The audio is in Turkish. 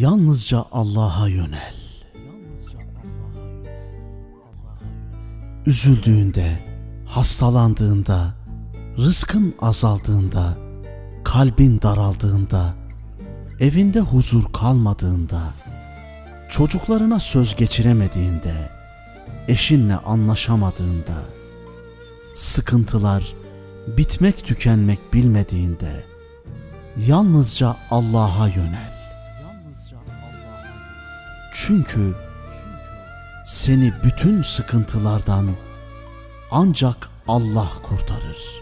Yalnızca Allah'a yönel. Üzüldüğünde, hastalandığında, rızkın azaldığında, kalbin daraldığında, evinde huzur kalmadığında, çocuklarına söz geçiremediğinde, eşinle anlaşamadığında, sıkıntılar bitmek tükenmek bilmediğinde, yalnızca Allah'a yönel. Çünkü seni bütün sıkıntılardan ancak Allah kurtarır.